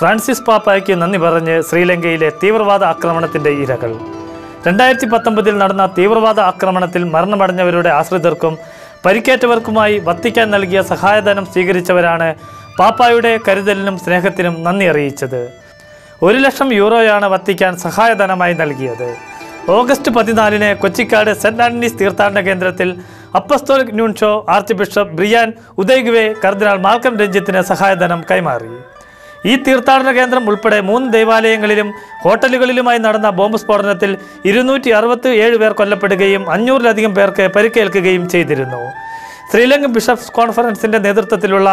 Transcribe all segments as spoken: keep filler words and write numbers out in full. Francis Papayakku നന്ദി പറഞ്ഞ് ശ്രീലങ്കയിലെ തീവ്രവാദ ആക്രമണത്തിന്റെ ഇരകൾ രണ്ടായിരത്തി പത്തൊൻപതിൽ നടന്ന തീവ്രവാദ ആക്രമണത്തിൽ മരണമടഞ്ഞവരുടെ ആശ്രിതർക്കും പരിക്കേറ്റവർക്കുമായി വത്തിക്കാൻ നൽകിയ സഹായധനം സ്വീകരിച്ചവരാണ് പാപ്പായുടെ കരുതലിനും സ്നേഹത്തിനും നന്ദി അറിയിച്ചത്. ഒരു ലക്ഷം യൂറോയാണ് വത്തിക്കാൻ സഹായധനമായി നൽകിയത്. ഓഗസ്റ്റ് പതിനാലിന് കൊച്ചിക്കാട് സെന്റ് ആന്റണീസ് തീർത്ഥാടന കേന്ദ്രത്തിൽ apostolic nuncio archbishop Brian Udaigwe കർദിനാൾ മാൽക്കം രഞ്ജിത്തിന് സഹായധനം കൈമാറി. ഈ തീർത്ഥാടന കേന്ദ്രം ഉൾപ്പെടെ മൂന്ന് ദേവാലയങ്ങളിലും ഹോട്ടലുകളിലുമായി നടന്ന ബോംബ് സ്ഫോടനത്തിൽ ഇരുന്നൂറ്റി അറുപത്തി ഏഴ് പേർ കൊല്ലപ്പെടുകയും അഞ്ഞൂറിലധികം പേർക്ക് പരിക്കേൽക്കുകയും ചെയ്തിരുന്നു. ശ്രീലങ്കൻ ബിഷപ്സ് കോൺഫറൻസിന്റെ നേതൃത്വത്തിലുള്ള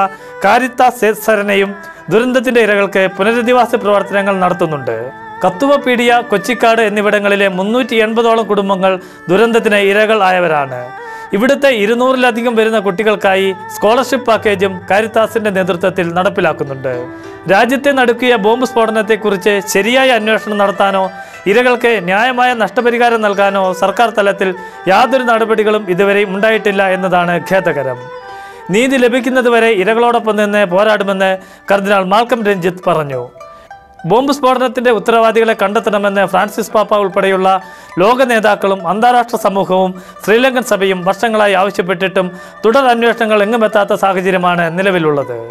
കാരിത്താസ് സേവനയും ദുരന്തത്തിന്റെ ഇരകൾക്ക് പുനരധിവാസ പ്രവർത്തനങ്ങൾ നടത്തുന്നുണ്ട്. കത്തുവ, പീഡിയ, കൊച്ചിക്കാട് എന്നിവിടങ്ങളിലെ മുന്നൂറ്റി എൺപതോളം കുടുംബങ്ങൾ ദുരന്തത്തിന് ഇരകൾ ആയവരാണ്. ഇവിടുത്തെ ഇരുന്നൂറിലധികം വരുന്ന കുട്ടികൾക്കായി സ്കോളർഷിപ്പ് പാക്കേജും കാരിത്താസിന്റെ നേതൃത്വത്തിൽ നടപ്പിലാക്കുന്നുണ്ട്. രാജ്യത്തെ നടുക്കിയ ബോംബ് സ്ഫോടനത്തെക്കുറിച്ച് ശരിയായ അന്വേഷണം നടത്താനോ ഇരകൾക്ക് ന്യായമായ നഷ്ടപരിഹാരം നൽകാനോ സർക്കാർ തലത്തിൽ യാതൊരു നടപടികളും ഇതുവരെ ഉണ്ടായിട്ടില്ല എന്നതാണ് ഖേദകരം. നീതി ലഭിക്കുന്നതുവരെ ഇരകളോടൊപ്പം നിന്ന് പോരാടുമെന്ന് കർദിനാൾ മാൽക്കം രഞ്ജിത്ത് പറഞ്ഞു. ബോംബ് സ്ഫോടനത്തിന്റെ ഉത്തരവാദികളെ കണ്ടെത്തണമെന്ന് ഫ്രാൻസിസ് പാപ്പ ഉൾപ്പെടെയുള്ള ലോക നേതാക്കളും അന്താരാഷ്ട്ര സമൂഹവും ശ്രീലങ്കൻ സഭയും വർഷങ്ങളായി ആവശ്യപ്പെട്ടിട്ടും തുടർ അന്വേഷണങ്ങൾ എങ്ങുമെത്താത്ത സാഹചര്യമാണ് നിലവിലുള്ളത്.